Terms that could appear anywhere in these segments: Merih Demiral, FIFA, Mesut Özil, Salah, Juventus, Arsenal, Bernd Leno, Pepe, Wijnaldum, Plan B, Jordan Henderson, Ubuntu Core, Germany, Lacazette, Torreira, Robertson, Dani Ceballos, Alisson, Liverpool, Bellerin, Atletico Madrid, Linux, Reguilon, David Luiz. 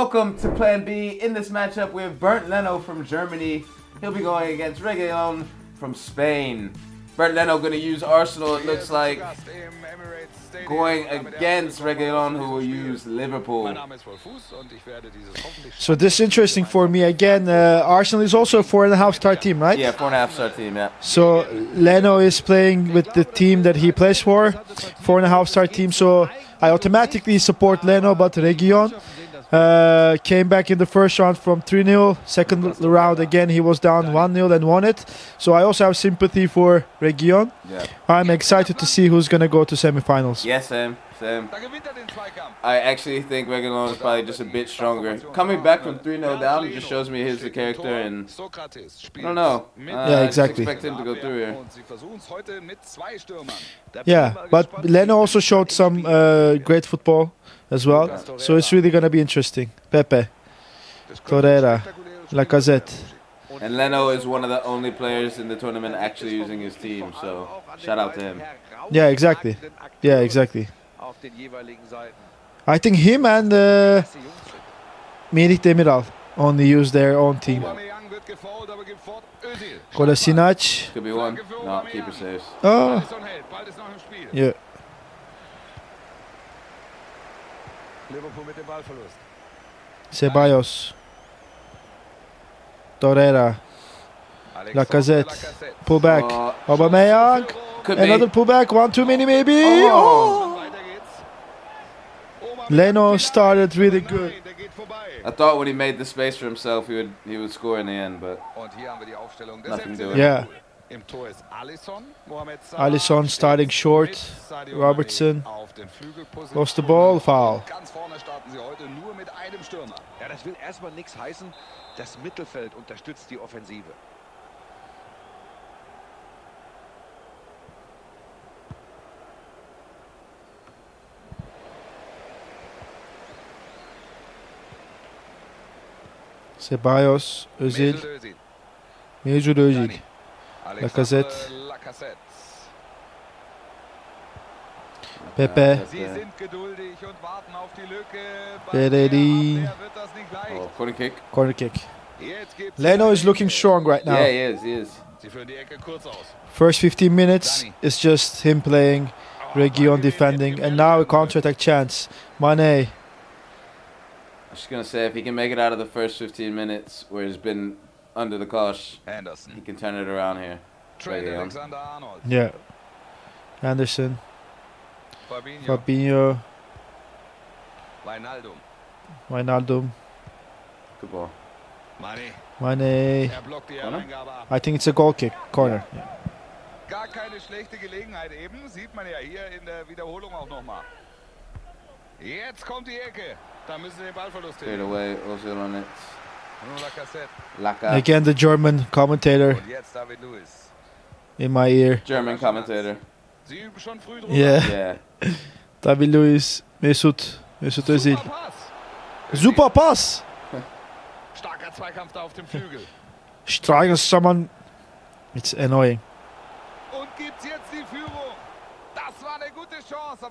Welcome to Plan B. In this matchup, we have Bernd Leno from Germany. He'll be going against Reguilon from Spain. Bernd Leno going to use Arsenal, it looks like, going against Reguilon, who will use Liverpool. So this is interesting for me. Again, Arsenal is also a 4.5-star team, right? Yeah, 4.5-star team, yeah. So Leno is playing with the team that he plays for, 4.5-star team. So I automatically support Leno, but Reguilon came back in the first round from 3-0. Second round again he was down 1-0 and won it. So I also have sympathy for Reguilon. Yeah. I'm excited to see who's gonna go to semifinals. Yes, same. I actually think Reguilon is probably just a bit stronger. Coming back from 3-0 down just shows me he's the character, and I don't know. Yeah, exactly. I expect him to go through here. Yeah, but Leno also showed some great football as well, so it's really gonna be interesting. Pepe, Torreira, Lacazette. And Leno is one of the only players in the tournament actually using his team, so shout out to him. Yeah, exactly. Yeah, exactly. I think him and Merih Demiral only use their own team. Kolasinac. Could be one. No, keeper saves. Oh. Yeah. Ceballos, Torreira, Lacazette, pullback, Aubameyang, another pullback, one too many maybe. Oh. Oh. Leno started really good. I thought when he made the space for himself, he would score in the end, but nothing doing. Yeah. Alisson starting short, Robertson lost the ball, foul. Ceballos, Özil, Mesut Özil. Lacazette, Pepe, Bellerin. Oh, corner kick. Leno is looking strong right now. Yeah, he is. First 15 minutes is just him playing, Reguilon defending, and now a counter-attack chance. Mane. I was just going to say, if he can make it out of the first 15 minutes where he's been under the cosh, he can turn it around here. Trent Alexander-Arnold. Yeah. Henderson. Fabinho. Wijnaldum. Good ball. Mane. I think it's a goal kick. Corner. Yeah. Gar keine schlechte Gelegenheit eben. Sieht man ja hier in der Wiederholung auch nochmal. Jetzt kommt die Ecke. Da müssen sie den Ballverlust hin. Straight away, Özil on it. Again, the German commentator in my ear. German commentator. Yeah. David Luiz, Mesut Özil. Super pass! Striking someone. It's annoying.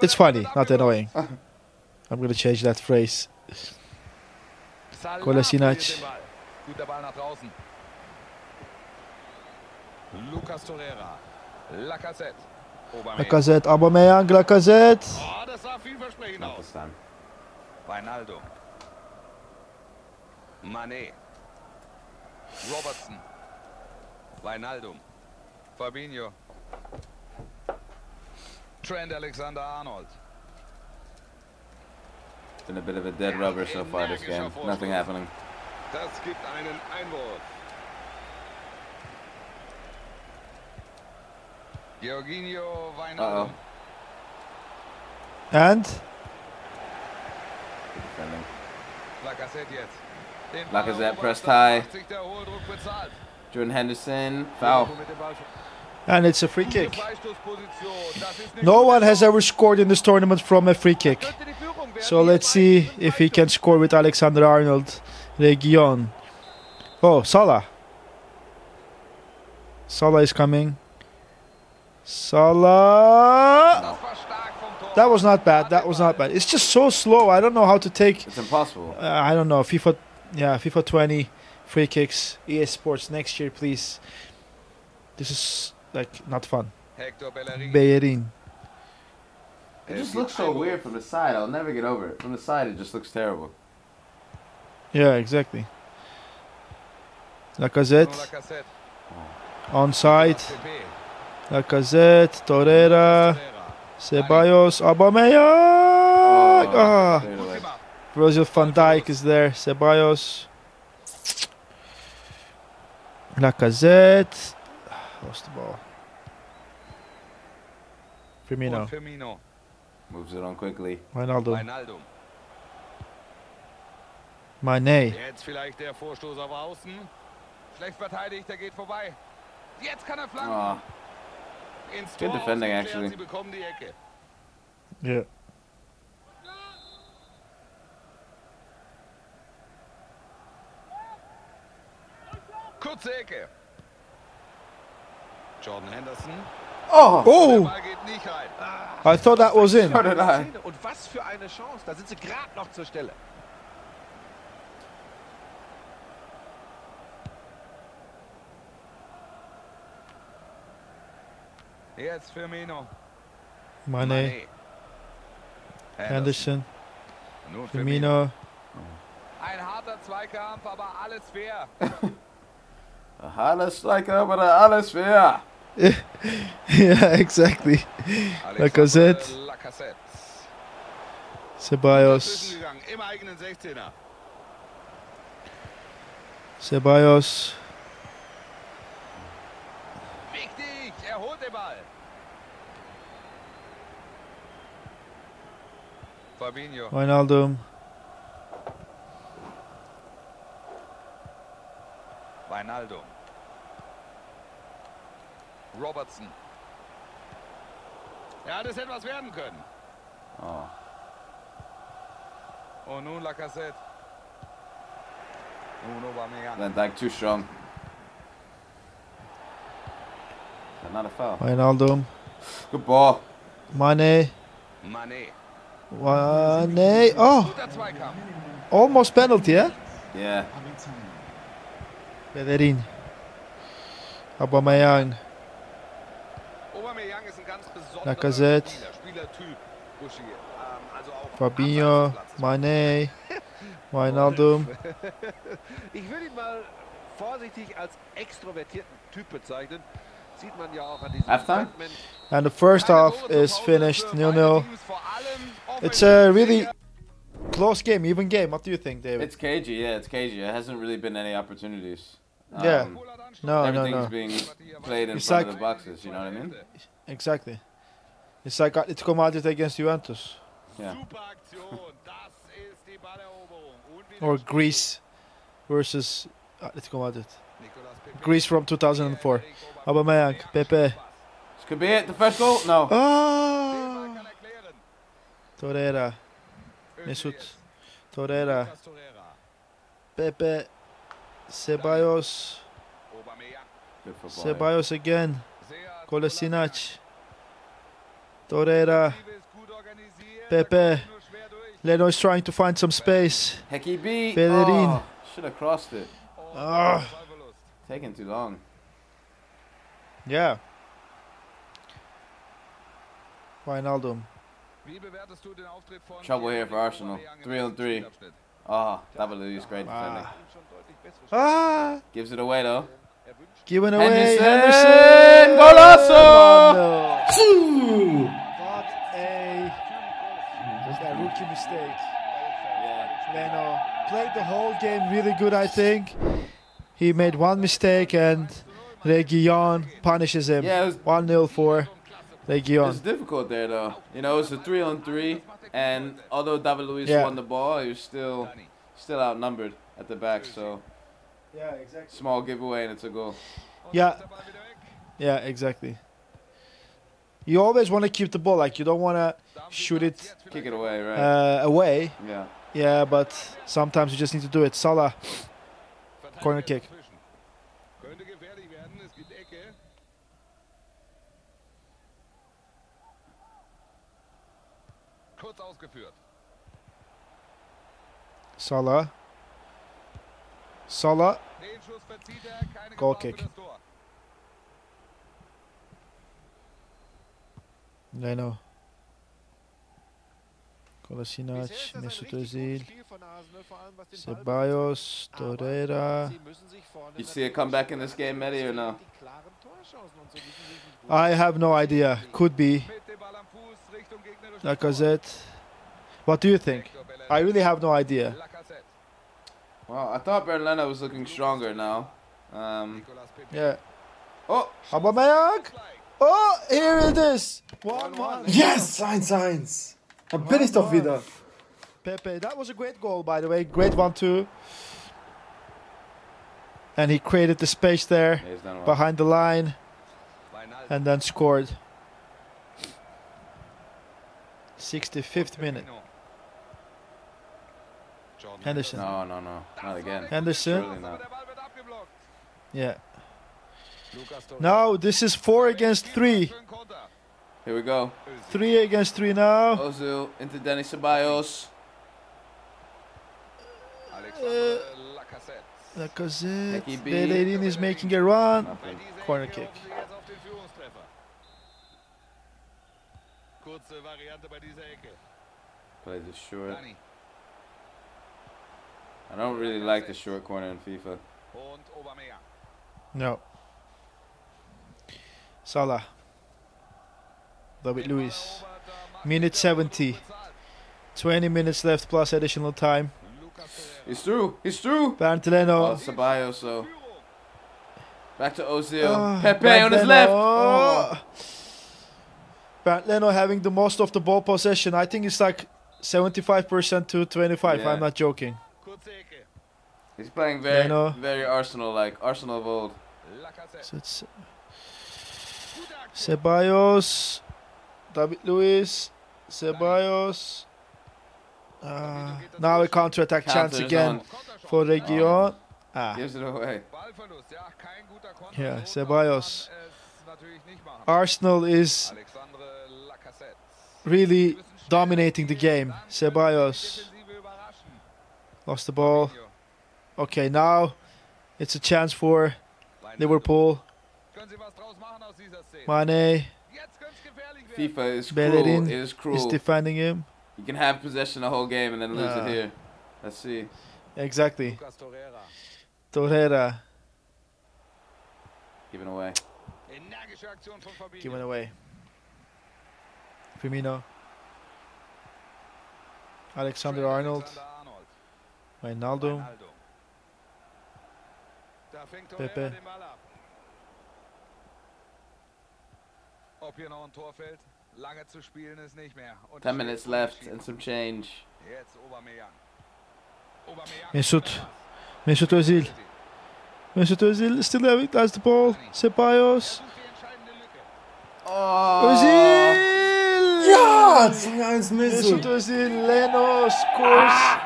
It's funny, not annoying. I'm gonna change that phrase. Kolasinac. Guter Ball nach draußen. Lucas Torreira. Lacazette. Aubameyang. Lacazette. Oh, das sah vielversprechend aus. Wijnaldum. Mane. Robertson. Wijnaldum. Fabinho. Trent Alexander-Arnold. It's been a bit of a dead rubber so far this game. Nothing happening. Das gibt einen Einwurf. Jorginho Wijnaldum. And? Lacazette jetzt. Lacazette pressed high. Jordan Henderson. Foul. And it's a free kick. No one has ever scored in this tournament from a free kick. So let's see if he can score with Alexander-Arnold. Reguilon. Oh, Salah. Salah is coming. Salah. That was not bad. That was not bad. It's just so slow. I don't know how to take. It's impossible. I don't know. FIFA, yeah, FIFA 20, free kicks, EA Sports next year, please. This is like not fun. Bellerin. It just looks so weird from the side. I'll never get over it. From the side, it just looks terrible. Yeah, exactly. Lacazette. Onside. Lacazette, Torreira, Ceballos, Aubameyang. Oh, Brazil Van Dijk is there. Ceballos. Lacazette. Lost the ball. Firmino. Moves it on quickly. Wijnaldum. Mane. Jetzt vielleicht der Vorstoß auf außen. Schlecht verteidigt, der geht vorbei. Jetzt kann flanken. Good defending, actually. Yeah. Kurze Ecke. Jordan Henderson. Oh! Oh! I thought that was in. So did I. Und was für eine Chance. Da sind sie gerade noch zur Stelle. Yes, Firmino. Mane. Henderson. Firmino. Ein harter Zweikampf, aber alles fair. Ein harter Zweikampf, aber alles fair. Yeah, exactly. Lacazette. Ceballos. Wichtig, er holt den Ball. Fabinho. Wijnaldum. Robertson. Ja, das hätte was werden können. Oh. Und nun Lacazette. Nun Aubameyang. Van Dijk too strong. Another foul. Wijnaldum. Good ball. Mane. Oh. Almost penalty, eh? Yeah. Bellerin. Aubameyang. Lacazette, Fabinho, Mane, Wijnaldum. Ich würde ihn mal vorsichtig als extrovertierten Typ bezeichnen. Sieht man ja auch an diesem Statement. And the first half is finished 0-0. It's a really close game, even game. What do you think, David? It's cagey, yeah, it's cagey. There hasn't really been any opportunities. Yeah. No. Everything's being played in front of the boxes, you know what I mean? Exactly. It's like Atletico Madrid against Juventus. Yeah. Or Greece versus Atletico Madrid. Greece from 2004. Aubameyang, Pepe. This could be it, the first goal? No. Oh. Torreira. Mesut. Torreira. Pepe. Ceballos. Ceballos again. Kolasinac. Torreira. Pepe. Leno is trying to find some space. Bellerin. Oh, should have crossed it. Oh. Taking too long. Yeah. Wijnaldum. Trouble here for Arsenal. 3-on-3. Oh, David Luiz, great defending. Gives it away though. Given away, Henderson! Golazo! Two! Not a rookie mistake. Yeah. Leno played the whole game really good, I think. He made one mistake and Reguilon punishes him. Yeah, 1-0 for Reguilon. It was difficult there, though. You know, it was a 3-on-3, and although David Luiz won the ball, he was still outnumbered at the back, so... Yeah, exactly. Small giveaway and it's a goal. Yeah, exactly. You always want to keep the ball, like you don't want to shoot it, kick it away, right? Away. Yeah. Yeah, but sometimes you just need to do it. Salah, corner kick. kurz ausgeführt. Salah. Salah. Den Schuss verzieht keine Goal Kick. Für das Tor. Leno. Kolasinac, Mesut Özil, Ceballos, Torreira. You see a comeback in this game, Merih, or no? I have no idea. Could be. Lacazette. What do you think? I really have no idea. Well, I thought Bernd Leno was looking stronger now. Yeah. Oh! Aubameyang! Oh, here it is! 1-1. Yes! 1-1. I'm finished off wieder. Pepe, that was a great goal, by the way. Great 1-2. And he created the space there, well, behind the line, and then scored. 65th minute. Henderson. No, no, no. Not again. Henderson. Not. Yeah. Now this is 4 against 3. Here we go. 3 against 3 now. Ozil into Dani Ceballos. Lacazette. Bellerin is making a run. Nothing. Corner kick. Play the short. I don't really like the short corner in FIFA. No. Salah. David Luiz. Minute 70. 20 minutes left plus additional time. He's through. He's through. Bernd Leno. Oh, Ceballos, so. Back to Ozil. Pepe Bernd on his left. Oh. Bernd Leno having the most of the ball possession. I think it's like 75% to 25. Yeah. I'm not joking. He's playing very, very Arsenal-like. Arsenal of old. So it's Ceballos, David Luiz, Ceballos. Now a counter-attack chance again for Reguilon. Gives it away. Yeah, Ceballos. Arsenal is really dominating the game. Ceballos lost the ball. Okay, now it's a chance for Liverpool. Mane. FIFA is Bellerin cruel. It is cruel. Is defending him. You can have possession the whole game and then lose it here. Let's see. Exactly. Torreira. Giving away. Giving away. Firmino. Alexander-Arnold. Wijnaldum. Pepe. Ob hier noch ein Tor fällt, lange zu spielen ist nicht mehr. 10 minutes left and some change. Jetzt Aubameyang. Mesut Özil. Mesut Özil still having the ball. Ceballos. Oh. Özil! Ja, 2-1 Mesut Özil. Leno scores.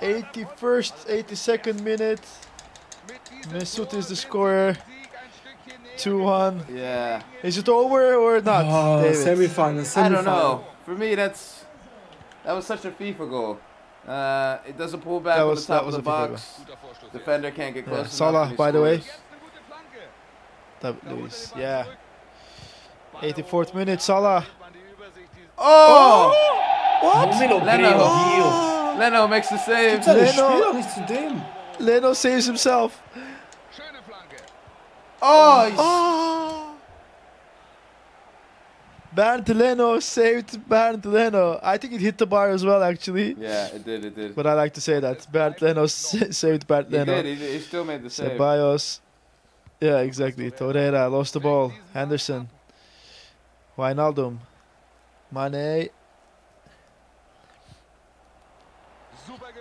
81st, 82nd minute. Mesut is the scorer. 2-1. Yeah. Is it over or not? Oh, semi-final. I don't know. For me, that was such a FIFA goal. It doesn't pull back on the top of the box. Defender can't get close. Salah, by the way. David Luiz. Yeah. 84th minute. Salah. Oh! What? Leno. Oh. Leno makes the save. Leno saves himself. Oh! Oh. Bernd Leno saved Bernd Leno. I think it hit the bar as well, actually. Yeah, it did, it did. But I like to say that. Bernd Leno saved Bernd Leno. He did, he still made the save. Ceballos. Yeah, exactly. Torreira lost the ball. Henderson. Wijnaldum. Mane.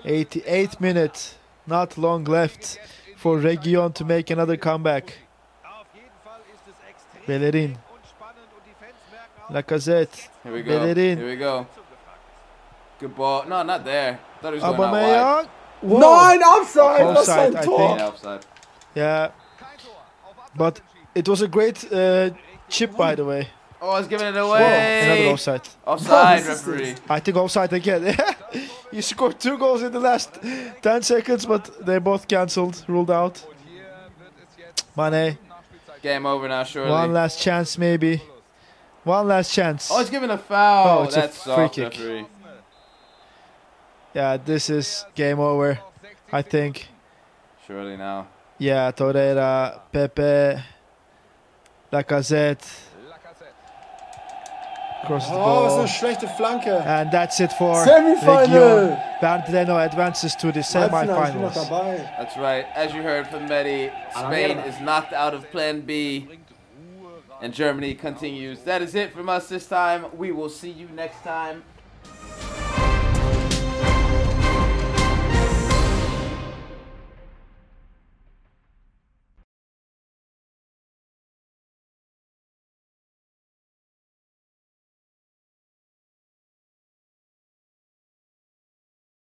88 minutes. Not long left for Reguilon to make another comeback. Bellerin. Lacazette. Here we go. Bellerin. Here we go. Good ball. No, not there. Thought he was going out wide. Nine offside. Offside, I think. Yeah, offside. Yeah. But it was a great chip, by the way. Oh, I was giving it away. Whoa, another offside. Offside, referee. I think offside again. You scored 2 goals in the last 10 seconds, but they're both cancelled, ruled out. Mane. Game over now, surely. One last chance, maybe. One last chance. Oh, he's giving a foul. Oh, it's that's a free kick. Referee. Yeah, this is game over, I think. Surely now. Yeah, Torreira, Pepe, Lacazette. Crosses the ball. Was eine schlechte Flanke. And that's it for Reguilon. Bernd Leno advances to the semi-finals. That's right. As you heard from Merih, Spain is knocked out of Plan B. And Germany continues. That is it from us this time. We will see you next time.